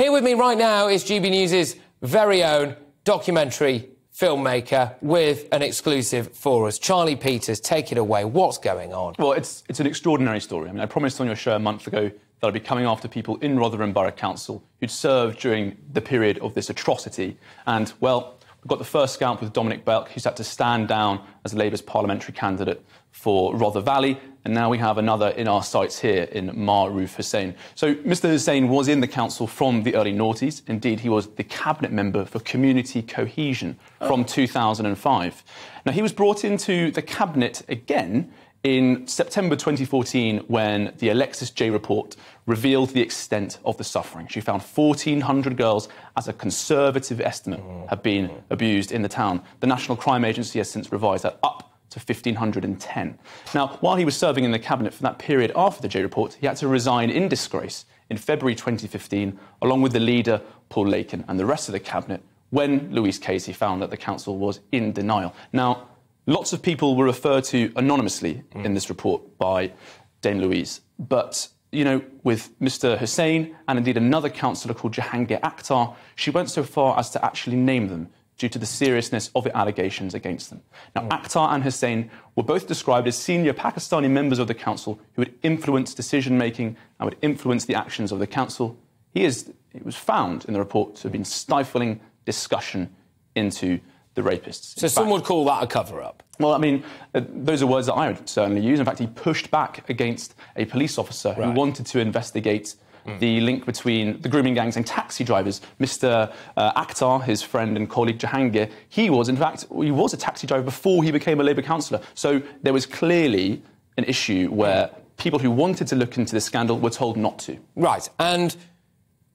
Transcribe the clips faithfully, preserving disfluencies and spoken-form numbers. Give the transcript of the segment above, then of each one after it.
Here with me right now is G B News' very own documentary filmmaker with an exclusive for us. Charlie Peters, take it away. What's going on? Well, it's, it's an extraordinary story. I mean, I promised on your show a month ago that I'd be coming after people in Rotherham Borough Council who'd served during the period of this atrocity. And, well, we've got the first scamp with Dominic Belk, who's had to stand down as Labour's parliamentary candidate for Rother Valley. And now we have another in our sights here in Maroof Hussain. So Mr Hussain was in the council from the early noughties. Indeed, he was the cabinet member for community cohesion from two thousand five. Now, he was brought into the cabinet again in September twenty fourteen, when the Alexis Jay report revealed the extent of the suffering. She found fourteen hundred girls, as a conservative estimate, have been abused in the town. The National Crime Agency has since revised that up to one thousand five hundred ten. Now, while he was serving in the cabinet for that period after the Jay report, he had to resign in disgrace in February twenty fifteen, along with the leader, Paul Lakin, and the rest of the cabinet, when Louise Casey found that the council was in denial. Now, lots of people were referred to anonymously mm. in this report by Dame Louise. But, you know, with Mr Hussain and indeed another councillor called Jahangir Akhtar, she went so far as to actually name them due to the seriousness of the allegations against them. Now, mm. Akhtar and Hussain were both described as senior Pakistani members of the council who would influence decision-making and would influence the actions of the council. He is, it was found in the report to have been stifling discussion into the rapists. So some would call that a cover-up? Well, I mean, uh, those are words that I would certainly use. In fact, he pushed back against a police officer right. who wanted to investigate mm. the link between the grooming gangs and taxi drivers. Mr uh, Akhtar, his friend and colleague Jahangir, he was, in fact, he was a taxi driver before he became a Labour councillor. So there was clearly an issue where mm. people who wanted to look into the scandal were told not to. Right, and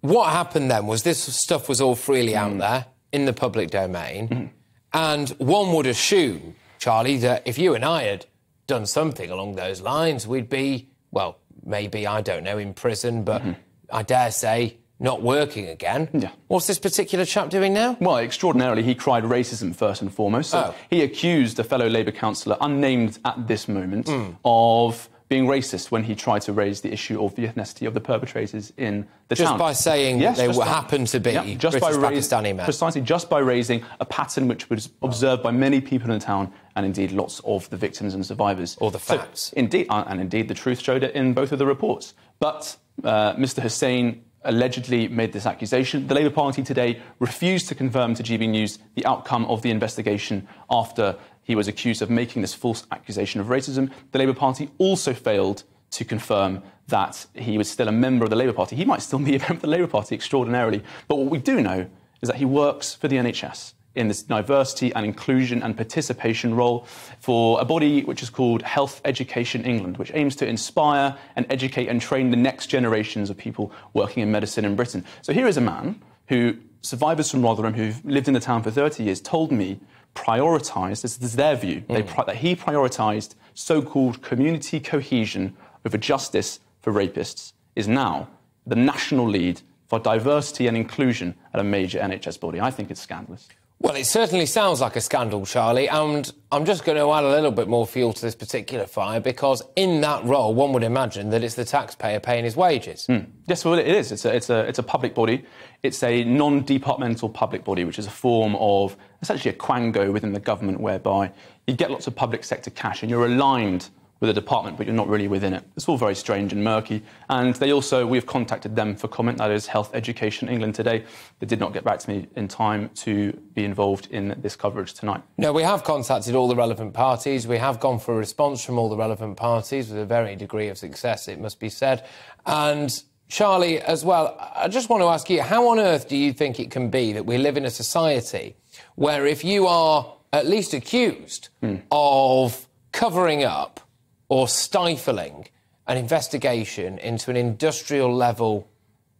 what happened then was this stuff was all freely mm. out there in the public domain. Mm. And one would assume, Charlie, that if you and I had done something along those lines, we'd be, well, maybe, I don't know, in prison, but mm-hmm. I dare say not working again. Yeah. What's this particular chap doing now? Well, extraordinarily, he cried racism first and foremost. So oh. he accused a fellow Labour councillor, unnamed at this moment, mm. of being racist when he tried to raise the issue of the ethnicity of the perpetrators in the just town. Just by saying yes, they happened to be yeah, just British by Pakistani men. Precisely, just by raising a pattern which was observed by many people in the town and, indeed, lots of the victims and survivors. Or the facts. So, indeed, and, indeed, the truth showed it in both of the reports. But uh, Mr Hussain allegedly made this accusation. The Labour Party today refused to confirm to G B News the outcome of the investigation after he was accused of making this false accusation of racism. The Labour Party also failed to confirm that he was still a member of the Labour Party. He might still be a member of the Labour Party, extraordinarily. But what we do know is that he works for the N H S in this diversity and inclusion and participation role for a body which is called Health Education England, which aims to inspire and educate and train the next generations of people working in medicine in Britain. So here is a man who survivors from Rotherham who've lived in the town for thirty years told me prioritised, this is their view, mm. they pri that he prioritised so-called community cohesion over justice for rapists, is now the national lead for diversity and inclusion at a major N H S body. I think it's scandalous. Well, it certainly sounds like a scandal, Charlie, and I'm just going to add a little bit more fuel to this particular fire, because in that role, one would imagine that it's the taxpayer paying his wages. Mm. Yes, well, it is. It's a, it's a, it's a public body. It's a non-departmental public body, which is a form of essentially a quango within the government, whereby you get lots of public sector cash and you're aligned with a department, but you're not really within it. It's all very strange and murky. And they also, we've contacted them for comment, that is Health Education England today. They did not get back to me in time to be involved in this coverage tonight. No, we have contacted all the relevant parties. We have gone for a response from all the relevant parties with a varying degree of success, it must be said. And Charlie, as well, I just want to ask you, how on earth do you think it can be that we live in a society where if you are at least accused mm. of covering up or stifling an investigation into an industrial-level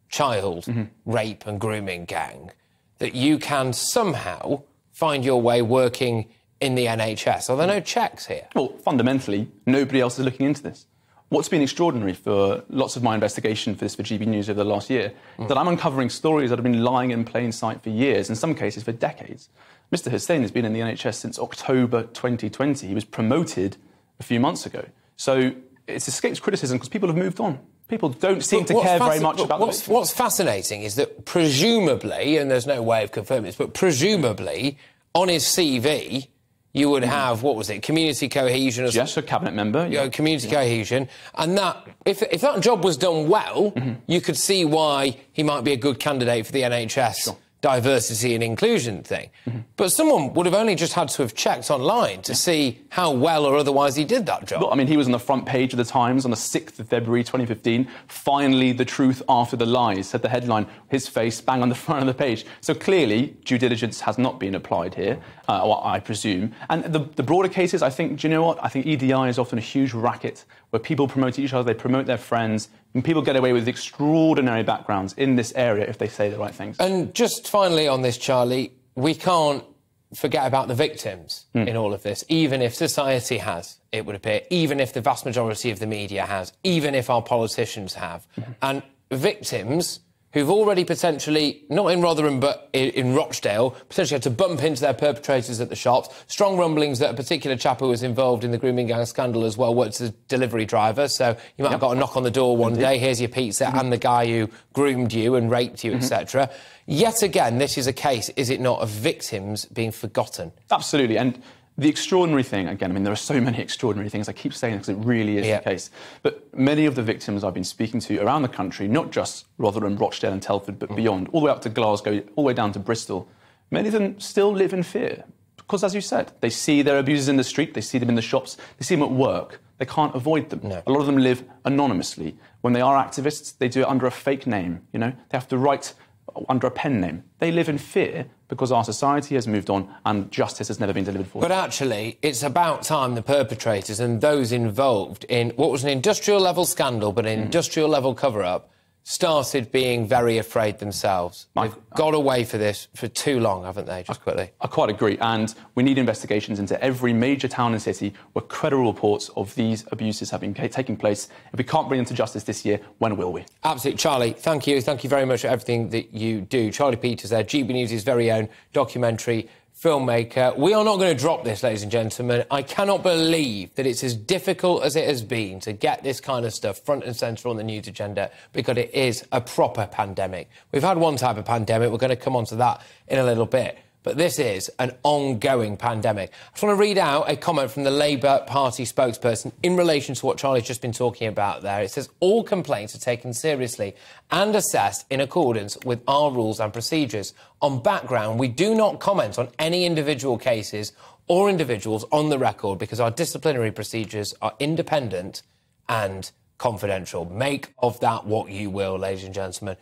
child mm-hmm. rape and grooming gang, that you can somehow find your way working in the N H S? Are there no checks here? Well, fundamentally, nobody else is looking into this. What's been extraordinary for lots of my investigation for this for G B News over the last year mm. is that I'm uncovering stories that have been lying in plain sight for years, in some cases for decades. Mr Hussain has been in the N H S since October twenty twenty. He was promoted a few months ago. So it's escaped criticism because people have moved on. People don't seem to care very much about the victory. What's fascinating is that presumably, and there's no way of confirming this, but presumably on his C V you would have, what was it, community cohesion? Or yes, a cabinet member. Yeah, you know, community yeah. cohesion. And that, if, if that job was done well, mm-hmm. you could see why he might be a good candidate for the N H S sure. diversity and inclusion thing. Mm-hmm. But someone would have only just had to have checked online to yeah. see how well or otherwise he did that job. Look, I mean, he was on the front page of the Times on the sixth of February twenty fifteen. Finally, the truth after the lies, said the headline, his face bang on the front of the page. So clearly, due diligence has not been applied here, uh, or I presume. And the, the broader cases, I think, do you know what? I think E D I is often a huge racket where people promote each other, they promote their friends, and people get away with extraordinary backgrounds in this area if they say the right things. And just finally on this, Charlie, we can't forget about the victims mm. in all of this, even if society has, it would appear, even if the vast majority of the media has, even if our politicians have. Mm-hmm. And victims who've already potentially, not in Rotherham but in, in Rochdale, potentially had to bump into their perpetrators at the shops, strong rumblings that a particular chap who was involved in the grooming gang scandal as well worked as a delivery driver, so you might yep. have got a knock on the door one Indeed. day, here's your pizza, mm-hmm. and the guy who groomed you and raped you, mm-hmm. et cetera. Yet again, this is a case, is it not, of victims being forgotten? Absolutely, and the extraordinary thing, again, I mean, there are so many extraordinary things, I keep saying because it really is yeah. the case, but many of the victims I've been speaking to around the country, not just Rotherham, Rochdale and Telford, but mm. beyond, all the way up to Glasgow, all the way down to Bristol, many of them still live in fear. Because, as you said, they see their abusers in the street, they see them in the shops, they see them at work. They can't avoid them. No. A lot of them live anonymously. When they are activists, they do it under a fake name, you know? They have to write under a pen name. They live in fear because our society has moved on and justice has never been delivered for them. But actually, it's about time the perpetrators and those involved in what was an industrial-level scandal, but an mm. industrial-level cover-up, started being very afraid themselves. They've I, got away for this for too long, haven't they, just I, quickly? I quite agree, and we need investigations into every major town and city where credible reports of these abuses have been taking place. If we can't bring them to justice this year, when will we? Absolutely. Charlie, thank you. Thank you very much for everything that you do. Charlie Peters there, G B News' very own documentary filmmaker. We are not going to drop this, ladies and gentlemen. I cannot believe that it's as difficult as it has been to get this kind of stuff front and centre on the news agenda, because it is a proper pandemic. We've had one type of pandemic. We're going to come on to that in a little bit. But this is an ongoing pandemic. I just want to read out a comment from the Labour Party spokesperson in relation to what Charlie's just been talking about there. It says, all complaints are taken seriously and assessed in accordance with our rules and procedures. On background, we do not comment on any individual cases or individuals on the record because our disciplinary procedures are independent and confidential. Make of that what you will, ladies and gentlemen.